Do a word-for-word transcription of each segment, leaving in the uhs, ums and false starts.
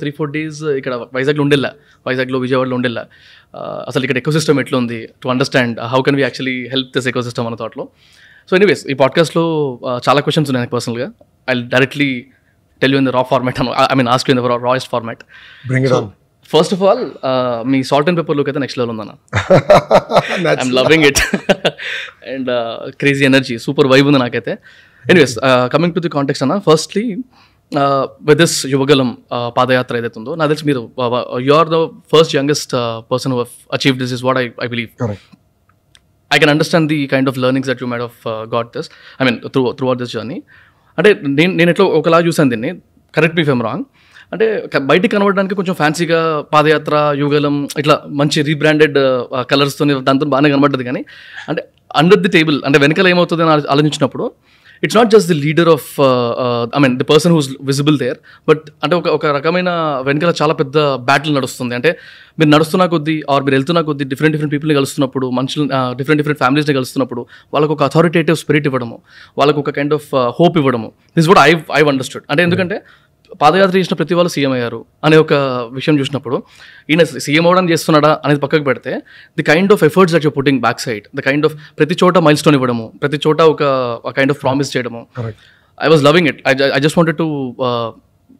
Three four days, ikkada Vizag lo undella, Vizag lo Vijayawada lo undella. Asalu ikkada ecosystem etla undi to understand how can we actually help this ecosystem ana thought lo. So anyways, ee podcast lo chaala questions unnayi naaku personal ga. I'll directly tell you in the raw format. I mean, ask you in the raw, rawest format. Bring it so, on. First of all, me uh, salt and pepper look at the next level undana. I'm loving it. And uh, crazy energy, super vibe unda naakaithe. Anyways, uh, coming to the context ana, firstly Uh, with this yuvagalam uh, padayatra edaitundo, na telisi meeru uh, you are the first youngest uh, person who have achieved this is what I, I believe. Correct. I can understand the kind of learnings that you might have uh, got this. I mean through, throughout this journey. అంటే నేను నేను ఎట్లా ఒకలా చూసాను దీన్ని, correct మీ fame wrong, అంటే బయటికి కనబడడానికి కొంచెం ఫ్యాన్సీగా పాదయాత్ర యుగలం ఇట్లా మంచి రీబ్రాండెడ్ కలర్స్తో దాంతో బాగానే కనబడ్డది, కానీ అంటే అండర్ ది టేబుల్ అంటే వెనకాల ఏమవుతుంది అని ఆలోచించినప్పుడు it's not just the leader of uh, uh, I mean the person who's visible there, but ante oka oka rakamaina venkala chaala pedda battle nadustundi. Ante meer nadustuna koddi or meer eltuna koddi different different people ni kalustunappudu, manchulu different different families ni kalustunappudu valaku oka authoritative spirit ivadamu, valaku oka kind of uh, hope ivadamu. This is what i've i've understood. Ante endukante పాదయాత్ర చేసిన ప్రతి వాళ్ళు CM అయ్యారు అనే ఒక విషయం చూసినప్పుడు, ఈయన CM అవ్వడం చేస్తున్నాడా అనేది పక్కకు పెడితే, the kind of efforts that you putting back side, the kind of ప్రతి చోట మైల్ స్టోన్ ఇవ్వడము, ప్రతి చోట ఒక కైండ్ ఆఫ్ ప్రామిస్ చేయడము, I was loving it. I just wanted to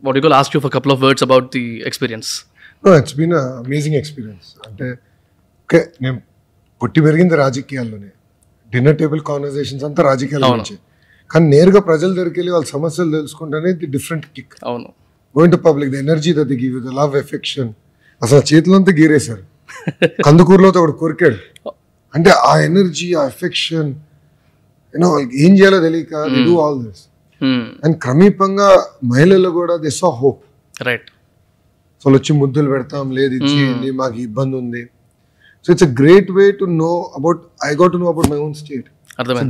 what you call ask you for couple of words about the experience. No, it's been an amazing experience. అంటే okay, నేను పుట్టి పెరిగింది రాజకీయాల్లోనే, dinner table conversations అంతా రాజకీయాల్లో వచ్చాయి, కానీ నేరుగా ప్రజల దగ్గరికి వెళ్ళి వాళ్ళ సమస్యలు తెలుసుకుంటేనే ది డిఫరెంట్ కిక్. అవును, going to public, the energy that they give you, the love, affection, అసలు చేతులంతా గీరేశారు. కందుకూరులో ఒకడు కొరికాడు అంటే ఆ ఎనర్జీ, ఆ ఎఫెక్షన్, యూనో వాళ్ళకి ఏం చేయాలో తెలియక they do all this. And క్రమీపంగా మహిళలు కూడా దే సా హోప్, రైట్? అసలు వచ్చి ముద్దులు పెడతాం, లేదు ఇది చేయండి, మాకు ఇబ్బంది ఉంది. So it's a great way to know about, I got to know about my own state.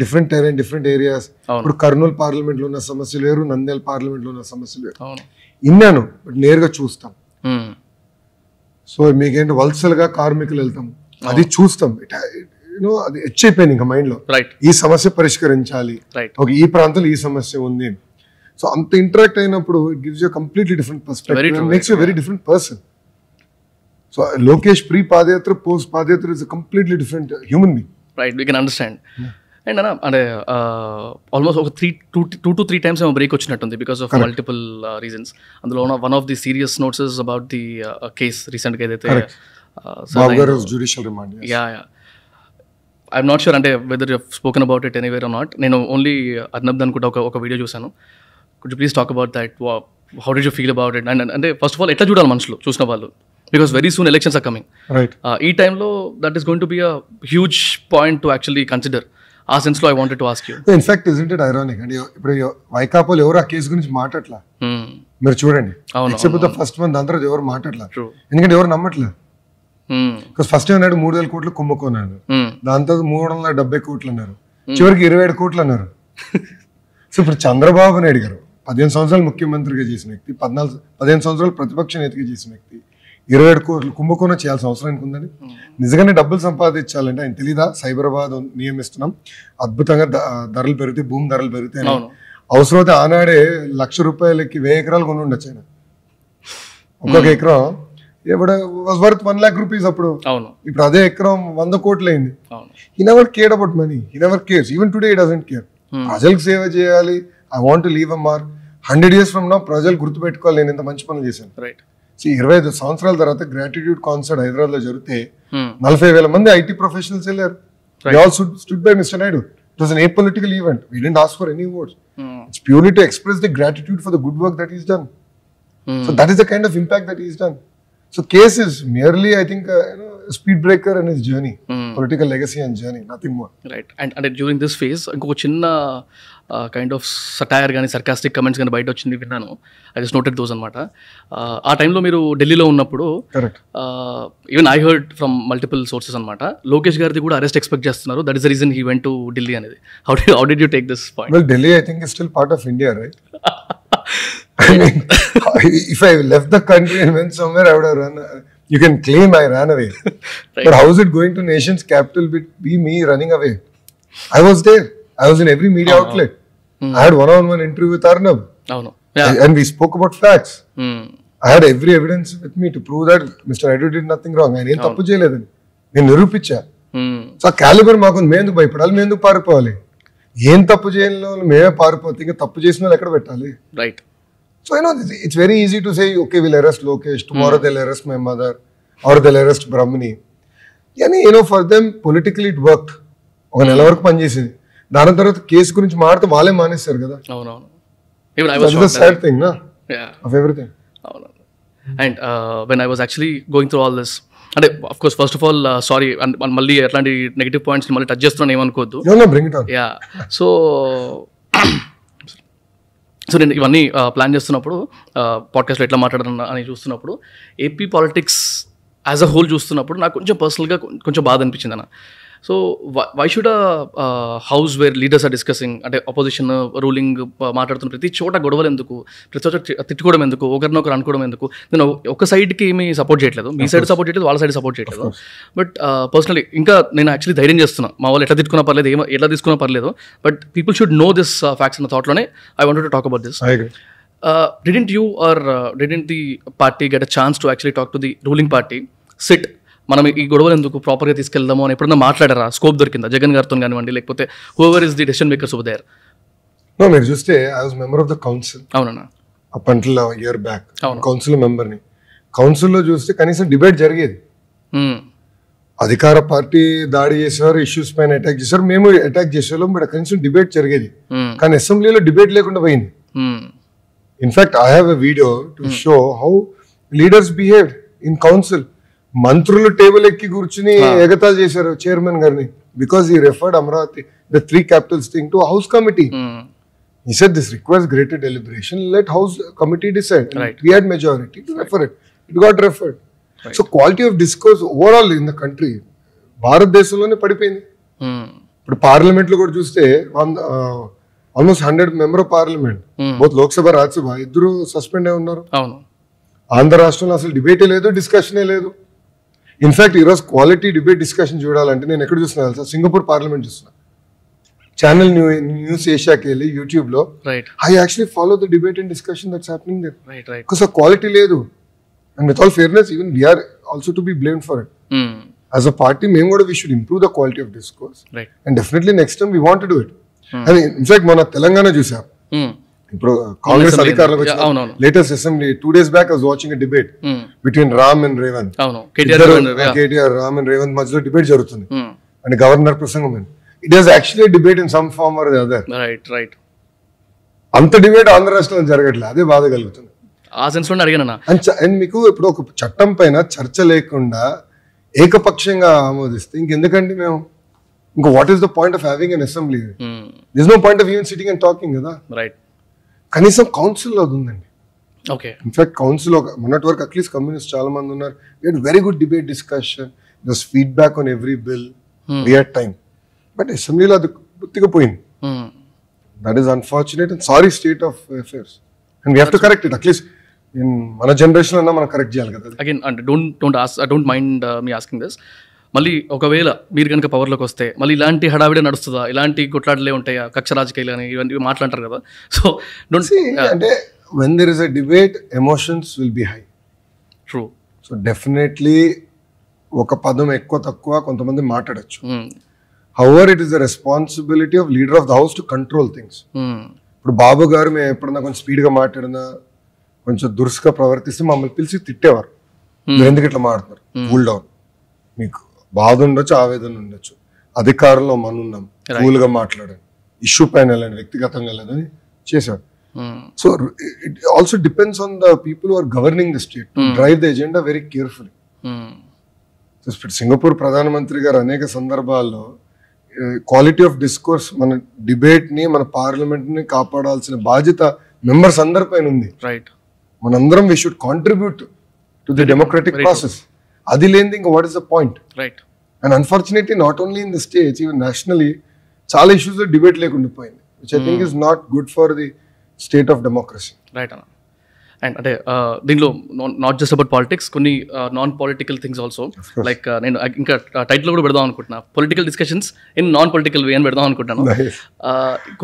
Different terrain, different areas. ఇప్పుడు కర్నూలు పార్లమెంట్ లో ఉన్న సమస్యలు వేరు, నంద్యాల పార్లమెంట్ లో ఉన్న సమస్యలు వేరు. విన్నాను, బట్ నేరుగా చూస్తాం. సో మీకేంటి వలసలుగా కార్మికులు వెళ్తాం, అది చూస్తాం, అది హెచ్ అయిపోయింది ఇంకా మైండ్ లో. ఈ సమస్య పరిష్కరించాలి, ఈ ప్రాంతంలో ఈ సమస్య ఉంది. సో అంత ఇంటరాక్ట్ అయినప్పుడు it gives you completely different perspective, makes you very different person. So Lokesh pre padayatra, post padayatra is completely different human being, right? We can understand. And అన్న అంటే ఆల్మోస్ట్ ఒక three two two to three times ఏమో break వచ్చినట్టుంది because of multiple reasons. అందులో one of the serious notes is about the case రీసెంట్గా ఏదైతే I'm not sure అంటే whether you have spoken about it anywhere or not. నేను only Arnab అనుకుంటా ఒక ఒక వీడియో చూశాను. Could you please talk about that, how did you feel about it? And అంటే first of all ఎట్లా చూడాలి మనుషులు, చూసిన వాళ్ళు, because very soon elections are coming, right? Uh, ee time lo that is going to be a huge point to actually consider. Aa sense lo I wanted to ask you, in fact isn't it ironic and ippudu Vaikapo lo evaru aa case gurinchi maatatla, hmm meer chudandi, except the first month andra evaru maatatla, endukante evaru nammatla, hmm because first time nadu మూడు వేల కోట్లు కుంభకోణారు, దాంతో మూడు వందల డెబ్బై కోట్లు అన్నారు, చివరికి ఇరవై ఏడు కోట్లు అన్నారు. సో ఇప్పుడు చంద్రబాబు నాయుడు గారు పదిహేను సంవత్సరాలు ముఖ్యమంత్రిగా చేసిన వ్యక్తి, పద్నాలుగు పదిహేను సంవత్సరాలు ప్రతిపక్ష నేతగా చేసిన వ్యక్తి, ఇరవై ఏడు కోట్లు కుంభకోణం చేయాల్సిన అవసరం అనుకుందండి. నిజంగానే డబ్బులు సంపాదించాలంటే ఆయన తెలీదా, సైబరాబాద్ నియమిస్తున్నాం, అద్భుతంగా ధరలు పెరుగుతాయి, భూమి ధరలు పెరుగుతాయి, అవసరం అయితే ఆనాడే లక్ష రూపాయలకి వెయ్యి ఎకరాలు కొని ఉండొచ్చు ఆయన. ఒక్కొక్క ఎకరం ఇప్పుడు was worth one lakh rupees అప్పుడు. ఇప్పుడు అదే ఎకరం వంద కోట్లు అయింది. He never cared about money, he never cares, even today he doesn't care. ప్రజలకు సేవ చేయాలి, I want to leave a mark, hundred years from now ప్రజలు గుర్తుపెట్టుకోవాలి నేను ఇంత మంచి పనులు చేశాను, రైట్? ఇరవై ఐదు సంవత్సరాల తర్వాత గ్రాటిట్యూడ్ కాన్సర్ట్ హైదరాబాద్ లో జరిగితే నలభై వేల మంది ఐటీ ప్రొఫెషనల్స్ వెళ్ళారు. We all stood by mister Naidu. It was an apolitical event, we didn't ask for any votes, it's purely to express the gratitude for the good work that is done. So that is the kind of impact that is done. So case is merely I think speed breaker and his journey, political legacy and journey, nothing more, right? And అంటే during this phase ఇంకొక చిన్న kind of satire కానీ sarcastic comments కానీ బయట వచ్చింది విన్నాను. I just noted those అనమాట. ఆ టైంలో మీరు ఢిల్లీలో ఉన్నప్పుడు, even I heard from multiple sources అనమాట, లోకేష్ గారిది కూడా అరెస్ట్ ఎక్స్పెక్ట్ చేస్తున్నారు, that is the reason he went to Delhi అనేది. హౌ డి how did you take this point? Well Delhi I think is still part of India, right? I mean, if I left the country and went somewhere, I would have run. You can claim I ran away, right? But how is it going to nation's capital be me running away? I was there. I was in every media oh, outlet. No. Mm. I had one-on-one interview with Arnab. Oh no, yeah. And we spoke about facts. Mm. I had every evidence with me to prove that Mister Naidu did nothing wrong. I didn't do anything wrong. I So, caliber maakon meendu bhai padal meendu paripavali. Yen tappu cheyalanu meme paripothinga tappu chesinallu ekkada pettali. Right. So, you know, it's very easy to say, okay, we'll arrest Lokesh, tomorrow mm. they'll arrest my mother, or they'll arrest Brahmini. Yani, you know, for them, politically it worked. Oka nela varaku pani chesindi. Dani tarvata case gurinchi maadte vaale maanestaru kada. Avunu. Even I was shocked. That's the sad thing, na? Yeah. Of everything. Avunu. And uh, when I was actually going through all this, and of course, first of all, uh, sorry, and Malli Atlantic negative points, Malli touch just on anyone koddu. No, no, bring it on. Yeah. So, so then even uh, plan just on apuru podcast later matter on ani just on apuru A P politics as a whole just on apuru. Na kuncha personal ka kuncha baad an pichina na. So why, why should a uh, house where leaders are discussing at opposition uh, ruling matter to prati chota godavalu enduku prati chota tittukodam enduku okarno okar anukodam enduku then oka side ki emi support cheyaledu mee side support cheyaledu vaalla side support cheyaledu but uh, personally inka nenu actually dhairyam chestuna ma vallu etta tittukona paraledu ema ella diskuna paraledu but people should know this uh, facts in the thought lone I wanted to talk about this. I agree. Uh, didn't you or uh, didn't the party get a chance to actually talk to the ruling party sit మనం ఈ గొడవలు ఎందుకు ప్రాపర్గా తీసుకెళ్దాము అని ఎప్పుడన్నా మాట్లాడారా? Scope దొరికిందా జగన్ గారితో కానివ్వండి, లేకపోతే whoever is the decision makers of there? No, మీరు చూస్తే I was member of the council. అవునా? Up until year back council మెంబర్ని. కౌన్సిల్లో చూస్తే కనీసం డిబేట్ జరిగేది. అధికార పార్టీ దాడి చేసేవారు, ఇష్యూస్ పైన అటాక్ చేసేవారు, మేము అటాక్ చేసేవాళ్ళం, బట్ కనీసం డిబేట్ జరిగేది. కానీ అసెంబ్లీలో డిబేట్ లేకుండా పోయింది. In fact I have a video to show how leaders behave in council. మంత్రులు టేబుల్ ఎక్కి కూర్చుని ఎగతా చేశారు చైర్మన్ గారిని, because he referred Amaravati the three capitals thing to house committee. He said this requires greater deliberation. Let house committee decide. Right. We had majority to refer it. It got referred. Right. So quality of discourse overall in the country, భారతదేశంలోనే పడిపోయింది. ఇప్పుడు parliament లో కూడా చూస్తే almost hundred member of parliament both Lok Sabha Rajya Sabha ఇద్దరు suspend అయి ఉన్నారు. ఆంధ్ర రాష్ట్రంలో అసలు డిబేటే లేదు, డిస్కషనే లేదు. ఇన్ఫాక్ట్ ఈరోజు క్వాలిటీ డిబేట్ డిస్కషన్ చూడాలంటే నేను ఎక్కడ చూస్తున్నా తెలుసా? సింగపూర్ పార్లమెంట్ చూస్తున్నా. ఛానల్ న్యూ న్యూస్ ఏషియాకి వెళ్ళి యూట్యూబ్లో I actually follow the debate and discussion that's happening there. Because ఆ క్వాలిటీ లేదు. And with all fairness even we are also to be blamed for it. As a party మేము కూడా we should improve the quality of discourse and definitely next time we want to do it. అది in fact మన తెలంగాణ చూసాం ఇప్పుడు కాంగ్రెస్ అధికారులకు వచ్చిన latest assembly two days back I was watching a debate between Ram and Revanth. KTR Ram and Revanth మధ్యలో debate జరుగుతుంది and governor ప్రసంగం. It is actually debate in some form or the other. Right right. అంత డిబేట్ ఆంధ్ర రాష్ట్రంలో జరగట్లేదు, అదే బాధ కలుగుతుంది. ఆ సెన్స్ లో అడిగానన్నా అండ్ మీకు ఇప్పుడు ఒక చట్టం పైన చర్చ లేకుండా ఏకపక్షంగా ఆమోదిస్తే ఇంకెందుకండి మేము ఇంకా what is the point of having an assembly? This no point of even sitting and talking కదా. రైట్. కనీసం కౌన్సిల్లో అది ఉందండి. ఓకే. ఇన్ఫాక్ట్ కౌన్సిల్ ఒక మొన్నటి వరకు అట్లీస్ట్ కమ్యూనిస్ట్ చాలా మంది ఉన్నారు. We had very good debate discussion, just feedback on every bill, we had time. But అసెంబ్లీలో అది పూర్తిగా పోయింది. That is unfortunate and sorry state of affairs and we have to correct it. At least మన generation అన్నా మనం correct చేయాలి కదా. Again don't don't ask, I don't mind me asking this. మళ్ళీ ఒకవేళ మీరు కనుక పవర్లోకి వస్తే మళ్ళీ ఇలాంటి హడావిడే నడుస్తుందా? ఇలాంటి కొట్లాటలే ఉంటాయా? కక్ష రాజకీయాలు అని ఇవన్నీ మాట్లాడతారు కదా. సో డోంట్ సీ అంటే when there is a debate emotions will be high. True. So definitely ఒక పదం ఎక్కువ తక్కువ కొంతమంది మాట్లాడచ్చు. However it is the responsibility of leader of the house to control things. ఇప్పుడు బాబు గారు మేము ఎప్పుడన్నా కొంచెం స్పీడ్గా మాట్లాడినా కొంచెం దురుసుగా ప్రవర్తిస్తే మమ్మల్ని పిలిచి తిట్టేవారు, మీరు ఎందుకు ఇట్లా మాట్లాడుతున్నారు, కూల్ డౌన్. మీకు బాధ ఉండొచ్చు, ఆవేదన ఉండొచ్చు, అధికారంలో మనం ఉన్నాం, కూల్గా మాట్లాడండి, ఇష్యూ పైన వెళ్ళండి, వ్యక్తిగతంగా లేదని చేశాడు. So it also depends on the people who are governing the state to drive the agenda very carefully. Singapore ప్రధానమంత్రి గారు అనేక సందర్భాల్లో క్వాలిటీ ఆఫ్ డిస్కోర్స్, మన డిబేట్ని మన పార్లమెంట్ని కాపాడాల్సిన బాధ్యత మెంబర్స్ అందరి పైన ఉంది. మనందరం we should contribute to the democratic process. అది లేనిది ఇంకా what is the point? Right. And unfortunately not only in the states, even nationally చాలా ఇష్యూస్లో డిబేట్ లేకుండా పోయింది, which I think is not good for the state of democracy. Right అన్న. And అంటే దీనిలో నాట్ జస్ట్ అబౌట్ పాలిటిక్స్, కొన్ని non political things also, like నేను ఇంకా టైటిల్ కూడా పెడదాం అనుకుంటున్నాను, political discussions in non political వే అని పెడదాం అనుకుంటున్నాను.